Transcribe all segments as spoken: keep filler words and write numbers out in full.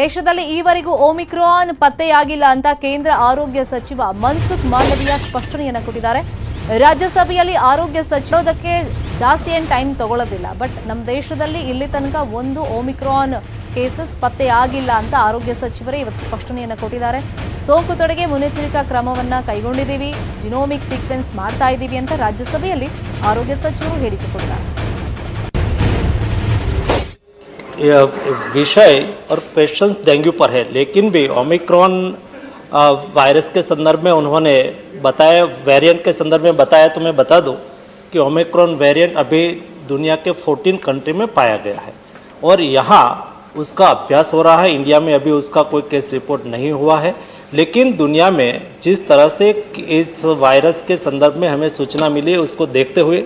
ದೇಶದಲ್ಲಿ ಈವರೆಗೂ ಓಮಿಕ್ರಾನ್ ಪತ್ತೆಯಾಗಿಲ್ಲ ಅಂತ ಕೇಂದ್ರ ಆರೋಗ್ಯ ಸಚಿವ ಮನ್ಸುಖ್ ಮಾಂಡವಿಯ ಸ್ಪಷ್ಟನೆಯನ್ನು ಕೊಟ್ಟಿದ್ದಾರೆ। ರಾಜ್ಯಸಭೆಯಲ್ಲಿ ಆರೋಗ್ಯ ಸಚಿವದಕ್ಕೆ ಜಾಸ್ತಿ ಏನು ಟೈಮ್ ತಗೊಳ್ಳೋದಿಲ್ಲ, ಬಟ್ ನಮ್ಮ ದೇಶದಲ್ಲಿ ಇಲ್ಲಿ ತನಕ ಒಂದು ಓಮಿಕ್ರಾನ್ ಕೇಸಸ್ ಪತ್ತೆಯಾಗಿಲ್ಲ ಅಂತ ಆರೋಗ್ಯ ಸಚಿವರೇ ಇವತ್ತು ಸ್ಪಷ್ಟನೆಯನ್ನು ಕೊಟ್ಟಿದ್ದಾರೆ। ಸೋಂಕು ತಡೆಗೆ ಮುನ್ನೆಚ್ಚರಿಕಾ ಕ್ರಮವನ್ನು ಕೈಗೊಂಡಿದ್ದೀವಿ, ಜಿನೋಮಿಕ್ ಸೀಕ್ವೆನ್ಸ್ ಮಾಡ್ತಾ ಇದ್ದೀವಿ ಅಂತ ರಾಜ್ಯಸಭೆಯಲ್ಲಿ ಆರೋಗ್ಯ ಸಚಿವರು ಹೇಳಿಕೆ ಕೊಟ್ಟಿದ್ದಾರೆ। विषय और क्वेश्चंस डेंगू पर है, लेकिन भी ओमिक्रॉन वायरस के संदर्भ में उन्होंने बताया, वेरिएंट के संदर्भ में बताया। तो मैं बता दूं कि ओमिक्रॉन वेरिएंट अभी दुनिया के चौदह कंट्री में पाया गया है और यहाँ उसका अभ्यास हो रहा है। इंडिया में अभी उसका कोई केस रिपोर्ट नहीं हुआ है, लेकिन दुनिया में जिस तरह से इस वायरस के संदर्भ में हमें सूचना मिली उसको देखते हुए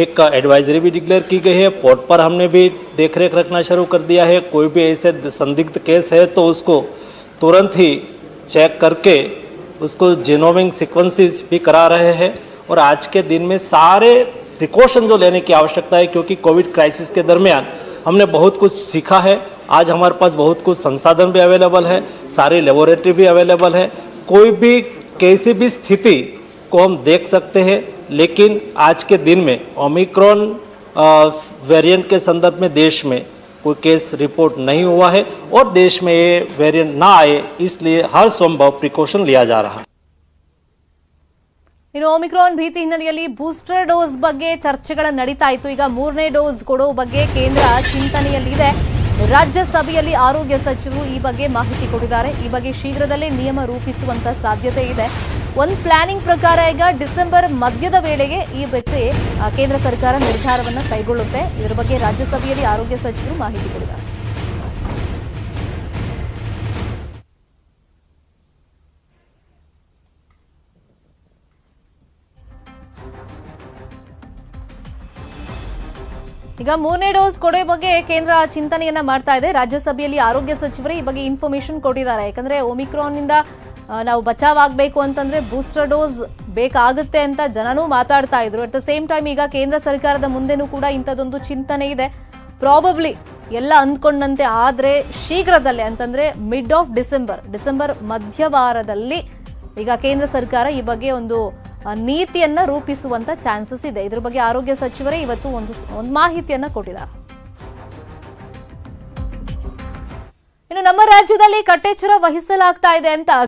एक एडवाइजरी भी डिक्लेयर की गई है। पोर्ट पर हमने भी देखरेख रखना शुरू कर दिया है। कोई भी ऐसे संदिग्ध केस है तो उसको तुरंत ही चेक करके उसको जीनोमिक सीक्वेंसेस भी करा रहे हैं और आज के दिन में सारे प्रिकॉशन जो लेने की आवश्यकता है, क्योंकि कोविड क्राइसिस के दरमियान हमने बहुत कुछ सीखा है। आज हमारे पास बहुत कुछ संसाधन भी अवेलेबल है, सारी लेबोरेटरी भी अवेलेबल है, कोई भी कैसी भी स्थिति को हम देख सकते हैं। लेकिन आज के दिन में ओमिक्रॉन वेरिएंट के संदर्भ में देश में कोई केस रिपोर्ट नहीं हुआ है और देश में ये वेरिएंट ना आए इसलिए हर संभव प्रिकॉशन लिया जा रहा है। ಇನ್ನು ಓಮಿಕ್ರಾನ್ ಭೀತಿ ಹಿನ್ನೆಲೆಯಲ್ಲಿ ಬೂಸ್ಟರ್ ಡೋಸ್ ಬಗ್ಗೆ ಚರ್ಚೆಗಳು ನಡೀತಾ ಇತ್ತು। ಈಗ ಮೂರನೇ ಡೋಸ್ ಕೊಡೋ ಬಗ್ಗೆ ಕೇಂದ್ರ ಚಿಂತನೆಯಲ್ಲಿದೆ। ರಾಜ್ಯಸಭೆಯಲ್ಲಿ ಆರೋಗ್ಯ ಸಚಿವರು ಈ ಬಗ್ಗೆ ಮಾಹಿತಿ ಕೊಟ್ಟಿದ್ದಾರೆ। ಈ ಬಗ್ಗೆ ಶೀಘ್ರದಲ್ಲೇ ನಿಯಮ ರೂಪಿಸುವಂತ ಸಾಧ್ಯತೆ ಇದೆ। ಒಂದು ಪ್ಲಾನಿಂಗ್ ಪ್ರಕಾರ ಈಗ ಡಿಸೆಂಬರ್ ಮಧ್ಯದ ವೇಳೆಗೆ ಈ ಬಗ್ಗೆ ಕೇಂದ್ರ ಸರ್ಕಾರ ನಿರ್ಧಾರವನ್ನು ಕೈಗೊಳ್ಳುತ್ತೆ। ಇದರ ಬಗ್ಗೆ ರಾಜ್ಯಸಭೆಯಲ್ಲಿ ಆರೋಗ್ಯ ಸಚಿವರು ಮಾಹಿತಿ ಕೊಟ್ಟಿದ್ದಾರೆ। ಈಗ ಮೂರನೇ ಡೋಸ್ ಕೊಡೋ ಬಗ್ಗೆ ಕೇಂದ್ರ ಚಿಂತನೆಯನ್ನ ಮಾಡ್ತಾ ಇದೆ। ರಾಜ್ಯಸಭೆಯಲ್ಲಿ ಆರೋಗ್ಯ ಸಚಿವರೇ ಈ ಬಗ್ಗೆ ಇನ್ಫಾರ್ಮೇಶನ್ ಕೊಟ್ಟಿದ್ದಾರೆ। ಯಾಕಂದ್ರೆ ಒಮಿಕ್ರಾನ್ ನಿಂದ ನಾವು ಬಚಾವಾಗಬೇಕು ಅಂತಂದ್ರೆ ಬೂಸ್ಟರ್ ಡೋಸ್ ಬೇಕಾಗುತ್ತೆ ಅಂತ ಜನನೂ ಮಾತಾಡ್ತಾ ಇದ್ರು। ಅಟ್ ದ ಸೇಮ್ ಟೈಮ್ ಈಗ ಕೇಂದ್ರ ಸರ್ಕಾರದ ಮುಂದೆನೂ ಕೂಡ ಇಂಥದೊಂದು ಚಿಂತನೆ ಇದೆ। ಪ್ರಾಬಬ್ಲಿ ಎಲ್ಲ ಅಂದ್ಕೊಂಡಂತೆ ಆದ್ರೆ ಶೀಘ್ರದಲ್ಲೇ ಅಂತಂದ್ರೆ ಮಿಡ್ ಆಫ್ ಡಿಸೆಂಬರ್ ಡಿಸೆಂಬರ್ ಮಧ್ಯವಾರದಲ್ಲಿ ಈಗ ಕೇಂದ್ರ ಸರ್ಕಾರ ಈ ಬಗ್ಗೆ ಒಂದು ನೀತಿಯನ್ನು ರೂಪಿಸುವಂತ ಚಾನ್ಸಸ್ ಇದೆ। ಇದರ ಬಗ್ಗೆ ಆರೋಗ್ಯ ಸಚಿವರೇ ಇವತ್ತು ಒಂದು ಒಂದು ಮಾಹಿತಿಯನ್ನು ಕೊಟ್ಟಿದ್ದಾರೆ। ಇನ್ನು ನಮ್ಮ ರಾಜ್ಯದಲ್ಲಿ ಕಟ್ಟೆಚ್ಚರ ವಹಿಸಲಾಗ್ತಾ ಇದೆ ಅಂತ